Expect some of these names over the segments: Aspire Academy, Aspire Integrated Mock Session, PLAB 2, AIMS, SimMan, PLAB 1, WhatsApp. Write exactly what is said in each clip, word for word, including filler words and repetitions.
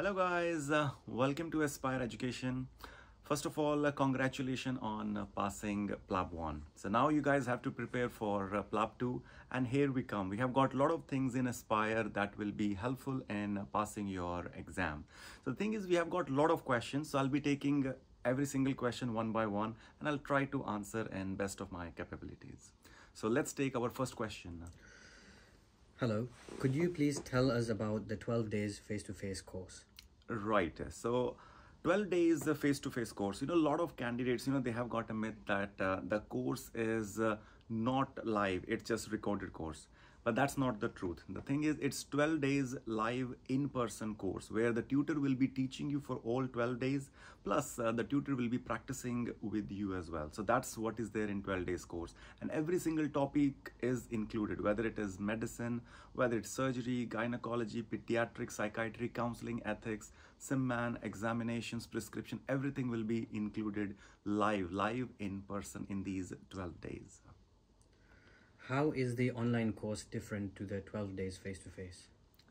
Hello guys, uh, welcome to Aspire Education. First of all, uh, congratulations on uh, passing PLAB one. So now you guys have to prepare for uh, PLAB two, and here we come. We have got a lot of things in Aspire that will be helpful in uh, passing your exam. So the thing is, we have got a lot of questions, so I'll be taking uh, every single question one by one, and I'll try to answer in best of my capabilities. So let's take our first question. Hello, could you please tell us about the twelve days face-to-face course? Right, so twelve days the face-to-face course. You know, a lot of candidates, you know, they have got a myth that uh, the course is uh, not live, it's just recorded course. But that's not the truth. The thing is, it's twelve days live in-person course where the tutor will be teaching you for all twelve days. Plus, uh, the tutor will be practicing with you as well. So that's what is there in twelve days course. And every single topic is included, whether it is medicine, whether it's surgery, gynecology, pediatrics, psychiatry, counseling, ethics, SimMan, examinations, prescription, everything will be included live, live in-person in these twelve days. How is the online course different to the twelve days face-to-face?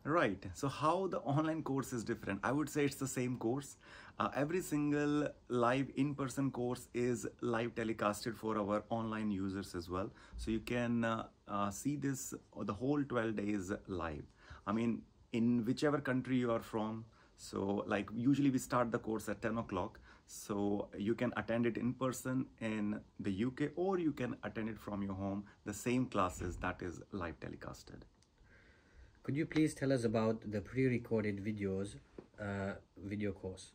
Right. So how the online course is different? I would say it's the same course. Uh, every single live in-person course is live telecasted for our online users as well. So you can uh, uh, see this uh, the whole twelve days live. I mean, in whichever country you are from. So like usually we start the course at ten o'clock. So you can attend it in person in the U K, or you can attend it from your home, the same classes that is live telecasted. Could you please tell us about the pre-recorded videos, uh, video course?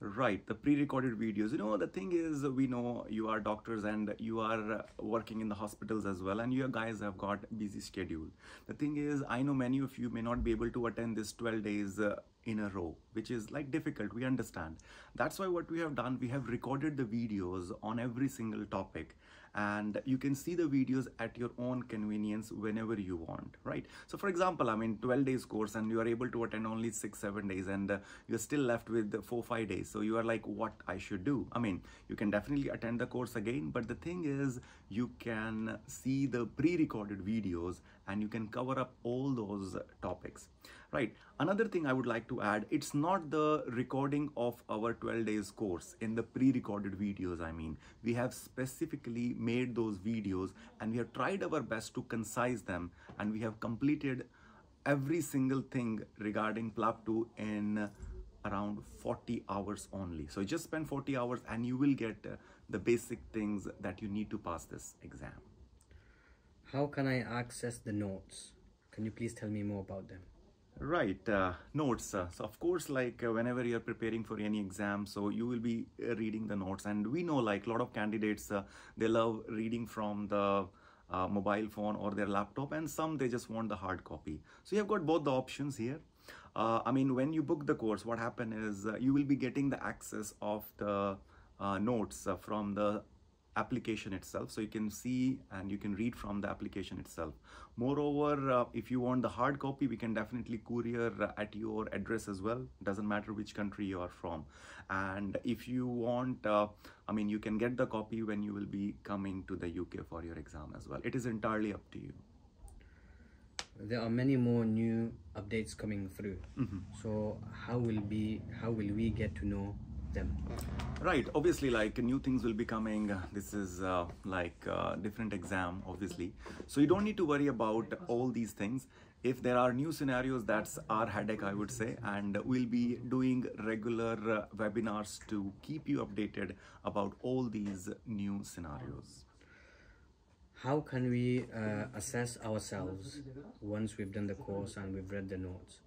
Right, the pre-recorded videos. You know, the thing is, we know you are doctors and you are working in the hospitals as well, and you guys have got busy schedule. The thing is, I know many of you may not be able to attend this twelve days uh, in a row, which is like difficult, we understand. That's why what we have done, we have recorded the videos on every single topic, and you can see the videos at your own convenience whenever you want, right? So for example, I mean, twelve days course and you are able to attend only six, seven days, and uh, you're still left with four, five days. So you are like, what I should do? I mean, you can definitely attend the course again, but the thing is, you can see the pre-recorded videos and you can cover up all those topics, right? Another thing I would like to add, it's not the recording of our twelve days course in the pre-recorded videos. I mean, we have specifically made those videos and we have tried our best to concise them, and we have completed every single thing regarding PLAB two in around forty hours only. So just spend forty hours and you will get uh, the basic things that you need to pass this exam. How can I access the notes? Can you please tell me more about them? Right, uh, notes. Uh, so of course, like uh, whenever you're preparing for any exam, so you will be uh, reading the notes. And we know like a lot of candidates, uh, they love reading from the uh, mobile phone or their laptop, and some they just want the hard copy. So you have got both the options here. Uh, I mean, when you book the course, what happens is uh, you will be getting the access of the uh, notes uh, from the application itself, so you can see and you can read from the application itself. Moreover, uh, if you want the hard copy, we can definitely courier uh, at your address as well. Doesn't matter which country you are from. And if you want, uh, I mean, you can get the copy when you will be coming to the U K for your exam as well. It is entirely up to you. There are many more new updates coming through. Mm-hmm. So how will be how will we get to know them? Right, obviously, like new things will be coming. This is uh, like uh, different exam, obviously, so you don't need to worry about all these things. If there are new scenarios, that's our headache, I would say, and we'll be doing regular uh, webinars to keep you updated about all these new scenarios. How can we uh, assess ourselves once we've done the course and we've read the notes?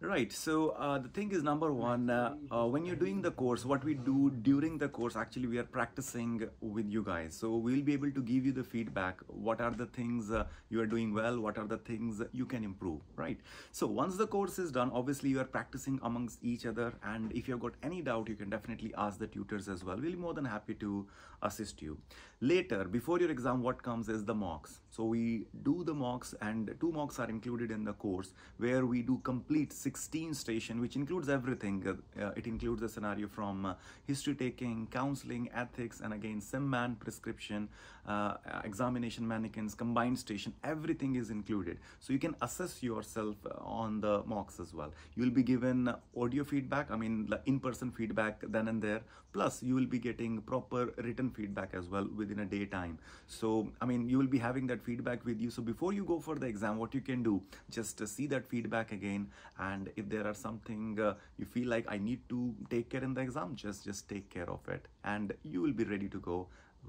Right, so uh, the thing is, number one, uh, uh, when you're doing the course, what we do during the course, actually we are practicing with you guys. So we'll be able to give you the feedback. What are the things uh, you are doing well? What are the things you can improve, right? So once the course is done, obviously you are practicing amongst each other. And if you've got any doubt, you can definitely ask the tutors as well. We'll be more than happy to assist you. Later, before your exam, what comes is the mocks. So we do the mocks, and two mocks are included in the course where we do complete sixteen stations, which includes everything. Uh, it includes a scenario from uh, history taking, counseling, ethics, and again SimMan prescription, uh, examination mannequins, combined station, everything is included. So you can assess yourself on the mocks as well. You will be given audio feedback, I mean in-person feedback then and there, plus you will be getting proper written feedback as well within a day time. So I mean you will be having that feedback with you. So before you go for the exam, what you can do, just uh, see that feedback again, and if there are something uh, you feel like I need to take care in the exam, just just take care of it, and you will be ready to go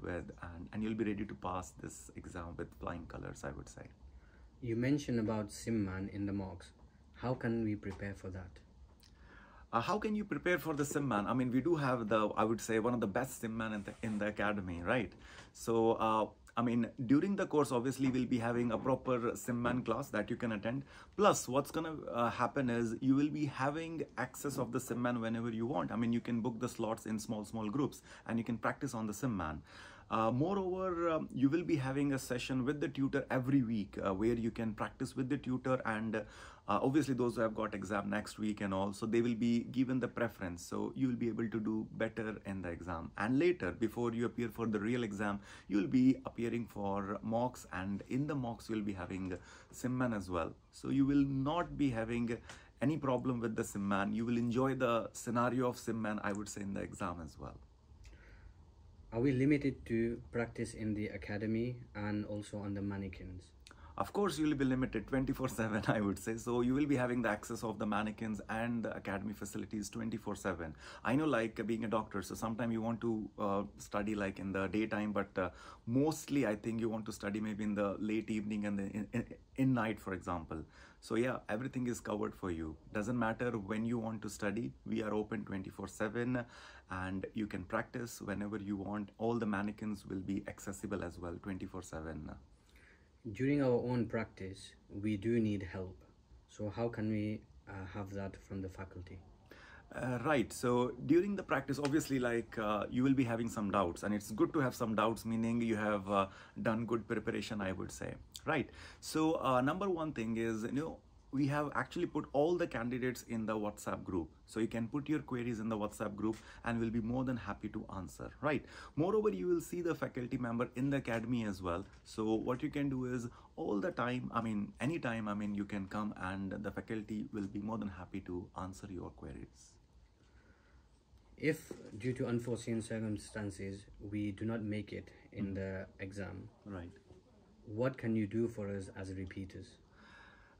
with and, and you'll be ready to pass this exam with flying colors, I would say. You mentioned about SimMan in the mocks. How can we prepare for that? Uh, how can you prepare for the SimMan? I mean, we do have the, I would say, one of the best SimMan in the, in the academy, right? So, uh, I mean, during the course, obviously, we'll be having a proper SimMan class that you can attend. Plus, what's going to uh, happen is you will be having access of the SimMan whenever you want. I mean, you can book the slots in small, small groups, and you can practice on the SimMan. Uh, moreover, um, you will be having a session with the tutor every week uh, where you can practice with the tutor, and uh, obviously those who have got exam next week and all, so they will be given the preference, so you will be able to do better in the exam. And later, before you appear for the real exam, you will be appearing for mocks, and in the mocks you will be having SimMan as well. So you will not be having any problem with the SimMan. You will enjoy the scenario of SimMan, I would say, in the exam as well. Are we limited to practice in the academy and also on the mannequins? Of course, you will be limited twenty-four seven, I would say. So you will be having the access of the mannequins and the academy facilities twenty-four seven. I know, like being a doctor, so sometimes you want to uh, study like in the daytime, but uh, mostly I think you want to study maybe in the late evening and the in, in, in night, for example. So yeah, everything is covered for you. Doesn't matter when you want to study. We are open twenty-four seven, and you can practice whenever you want. All the mannequins will be accessible as well twenty-four seven. During our own practice, we do need help. So how can we uh, have that from the faculty? Uh, right. So during the practice, obviously, like uh, you will be having some doubts, and it's good to have some doubts, meaning you have uh, done good preparation, I would say. Right. So uh, number one thing is, you know, we have actually put all the candidates in the WhatsApp group. So you can put your queries in the WhatsApp group, and we'll be more than happy to answer, right? Moreover, you will see the faculty member in the academy as well. So what you can do is all the time, I mean, anytime, I mean, you can come and the faculty will be more than happy to answer your queries. If due to unforeseen circumstances, we do not make it in the exam, right? What can you do for us as repeaters?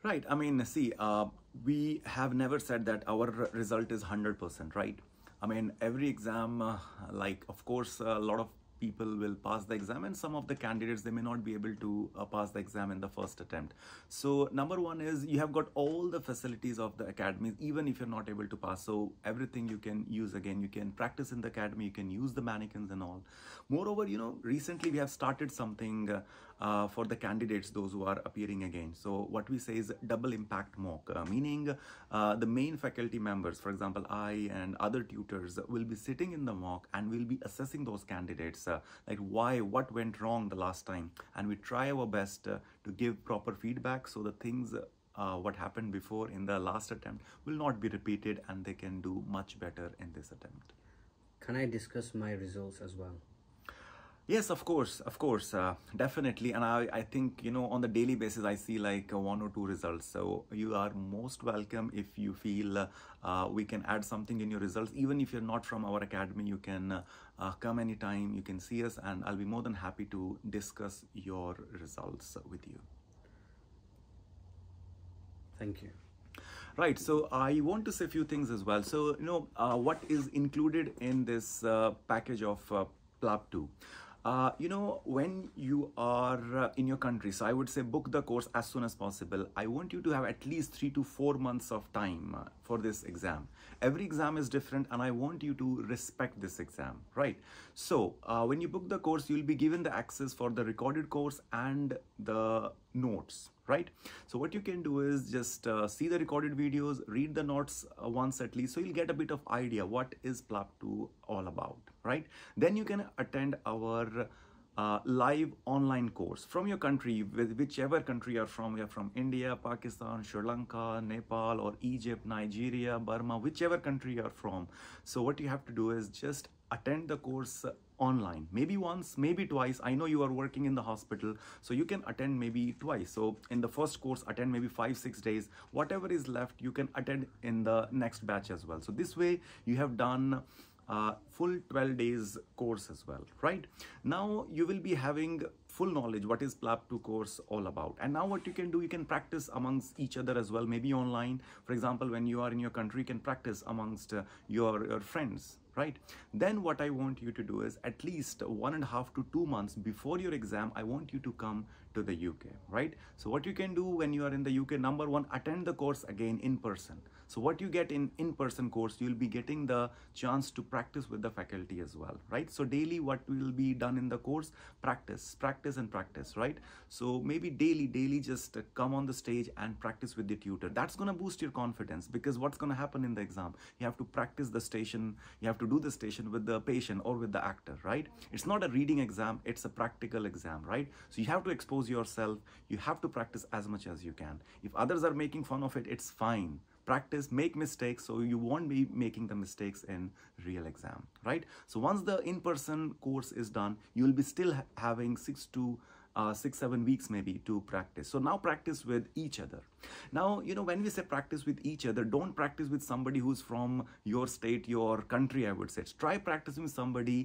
Right. I mean, see, uh, we have never said that our result is one hundred percent, right? I mean, every exam, uh, like, of course, a lot of people will pass the exam, and some of the candidates, they may not be able to uh, pass the exam in the first attempt. So number one is you have got all the facilities of the academy, even if you're not able to pass. So everything you can use again, you can practice in the academy, you can use the mannequins and all. Moreover, you know, recently we have started something uh, uh, for the candidates, those who are appearing again. So what we say is double impact mock, uh, meaning uh, the main faculty members, for example, I and other tutors will be sitting in the mock, and we'll be assessing those candidates. Uh, like why, what went wrong the last time, and we try our best uh, to give proper feedback, so the things uh, what happened before in the last attempt will not be repeated, and they can do much better in this attempt. Can I discuss my results as well? Yes, of course, of course, uh, definitely. And I, I think, you know, on the daily basis, I see like uh, one or two results. So you are most welcome if you feel uh, uh, we can add something in your results. Even if you're not from our academy, you can uh, uh, come anytime, you can see us, and I'll be more than happy to discuss your results with you. Thank you. Right. So I want to say a few things as well. So, you know, uh, what is included in this uh, package of uh, PLAB two? Uh, you know, when you are uh, in your country, so I would say book the course as soon as possible. I want you to have at least three to four months of time uh, for this exam. Every exam is different, and I want you to respect this exam, right? So uh, when you book the course, you'll be given the access for the recorded course and the notes, right? So what you can do is just uh, see the recorded videos, read the notes uh, once at least, so you'll get a bit of idea what is PLAB two all about, right? Then you can attend our uh, live online course from your country, with whichever country you're from. You're from India, Pakistan, Sri Lanka, Nepal, or Egypt, Nigeria, Burma, whichever country you're from. So what you have to do is just attend the course online, maybe once, maybe twice. I know you are working in the hospital, so you can attend maybe twice. So in the first course, attend maybe five, six days, whatever is left, you can attend in the next batch as well. So this way you have done uh, full twelve days course as well, right? Now you will be having full knowledge what is PLAB two course all about. And now what you can do, you can practice amongst each other as well, maybe online. For example, when you are in your country, you can practice amongst uh, your, your friends. Right? Then what I want you to do is at least one and a half to two months before your exam, I want you to come to the U K, right? So what you can do when you are in the U K, number one, attend the course again in person. So what you get in in-person course, you'll be getting the chance to practice with the faculty as well, right? So daily what will be done in the course, practice, practice and practice, right? So maybe daily, daily just come on the stage and practice with the tutor. That's going to boost your confidence, because what's going to happen in the exam, you have to practice the station, you have to do the station with the patient or with the actor, right? It's not a reading exam, it's a practical exam, right? So you have to expose yourself, you have to practice as much as you can. If others are making fun of it, it's fine. Practice, make mistakes, so you won't be making the mistakes in real exam, right? So once the in-person course is done, you will be still ha having six to Uh, six, seven weeks maybe to practice. So now practice with each other. Now, you know, when we say practice with each other, don't practice with somebody who's from your state, your country, I would say. Try practicing with somebody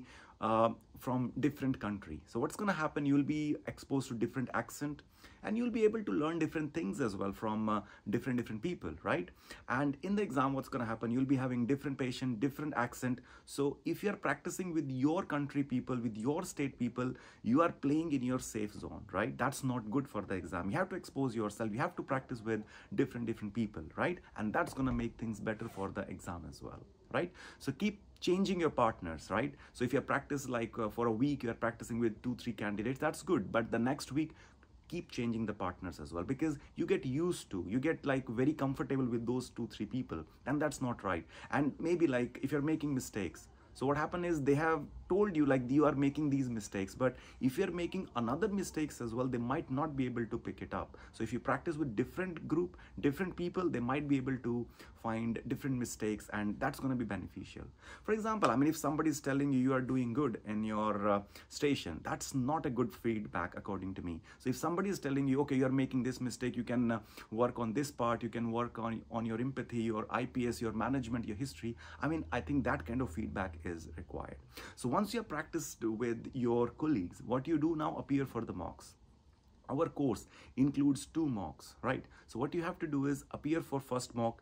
uh, from different country. So what's going to happen, you'll be exposed to different accent, and you'll be able to learn different things as well from uh, different, different people, right? And in the exam, what's going to happen, you'll be having different patient, different accent. So if you're practicing with your country people, with your state people, you are playing in your safe zone, right? That's not good for the exam. You have to expose yourself. You have to practice with different, different people, right? And that's going to make things better for the exam as well, right? So keep changing your partners, right? So if you practice like uh, for a week, you're practicing with two, three candidates, that's good. But the next week, keep changing the partners as well, because you get used to, you get like very comfortable with those two, three people, and that's not right. And maybe like if you're making mistakes, so what happened is they have told you like you are making these mistakes, but if you're making another mistakes as well, they might not be able to pick it up. So if you practice with different group, different people, they might be able to find different mistakes, and that's going to be beneficial. For example, I mean, if somebody is telling you you are doing good in your uh, station, that's not a good feedback according to me. So if somebody is telling you, okay, you're making this mistake, you can uh, work on this part, you can work on, on your empathy, your I P S, your management, your history. I mean, I think that kind of feedback is required. So once you have practiced with your colleagues, what you do now, appear for the mocks. Our course includes two mocks, right? So what you have to do is appear for first mock,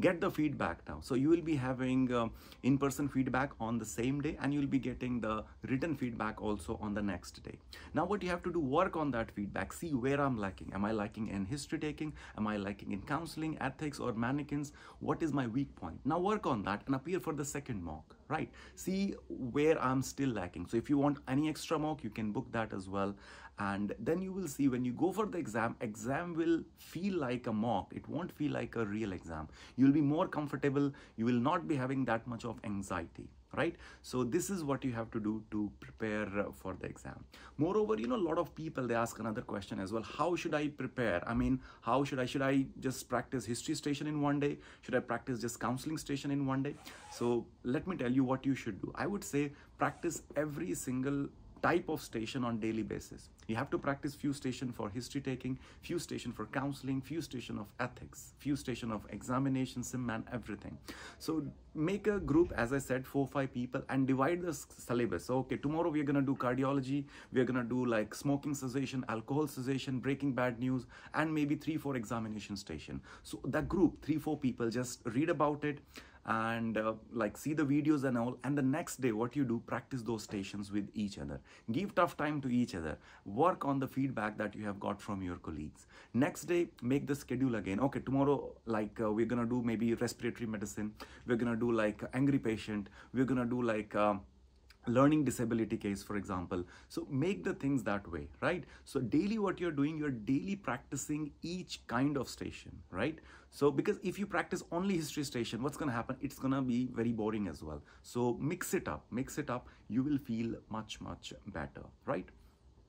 get the feedback now. So you will be having um, in-person feedback on the same day, and you'll be getting the written feedback also on the next day. Now what you have to do, work on that feedback, see where I'm lacking. Am I lacking in history taking? Am I lacking in counseling, ethics, or mannequins? What is my weak point? Now work on that and appear for the second mock, right? See where I'm still lacking. So if you want any extra mock, you can book that as well. And then you will see when you go for the exam, exam will feel like a mock. It won't feel like a real exam. You'll be more comfortable. You will not be having that much of anxiety, right? So this is what you have to do to prepare for the exam. Moreover, you know, a lot of people, they ask another question as well. How should I prepare? I mean, how should I, should I just practice history station in one day? Should I practice just counseling station in one day? So let me tell you what you should do. I would say practice every single type of station on daily basis. You have to practice few station for history taking, few station for counseling, few station of ethics, few station of examination, SimMan, everything. So make a group, as I said, four, five people, and divide the syllabus. So, okay, tomorrow we're gonna do cardiology, we're gonna do like smoking cessation, alcohol cessation, breaking bad news, and maybe three, four examination station. So that group, three, four people, just read about it, and uh, like see the videos and all, and the next day what you do, practice those stations with each other. Give tough time to each other. Work on the feedback that you have got from your colleagues. Next day, make the schedule again. Okay, tomorrow, like uh, we're gonna do maybe respiratory medicine, we're gonna do like angry patient, we're gonna do like um, learning disability case, for example. So make the things that way, right? So daily what you're doing, you're daily practicing each kind of station, right? So because if you practice only history station, what's going to happen, it's going to be very boring as well. So mix it up, mix it up, you will feel much, much better, right?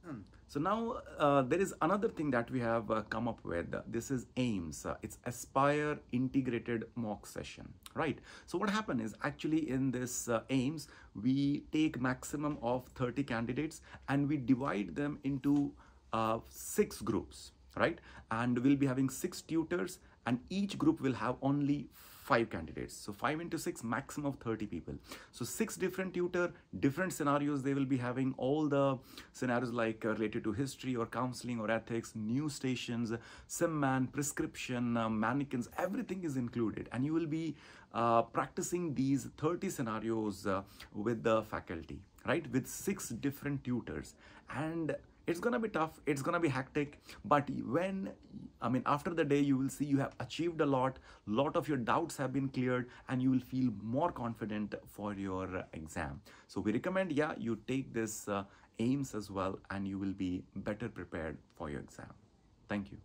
Hmm. So now uh, there is another thing that we have uh, come up with. This is AIMS. Uh, it's Aspire Integrated Mock Session, right? So what happened is actually in this uh, AIMS, we take maximum of thirty candidates and we divide them into uh, six groups, right? And we'll be having six tutors and each group will have only five candidates. So five into six, maximum of thirty people. So six different tutor, different scenarios. They will be having all the scenarios like uh, related to history or counseling or ethics, news stations, SimMan, prescription, uh, mannequins, everything is included. And you will be uh, practicing these thirty scenarios uh, with the faculty, right? With six different tutors. And it's gonna be tough, it's gonna be hectic, but when, I mean, after the day, you will see you have achieved a lot, lot of your doubts have been cleared, and you will feel more confident for your exam. So we recommend, yeah, you take this uh, AIMS as well, and you will be better prepared for your exam. Thank you.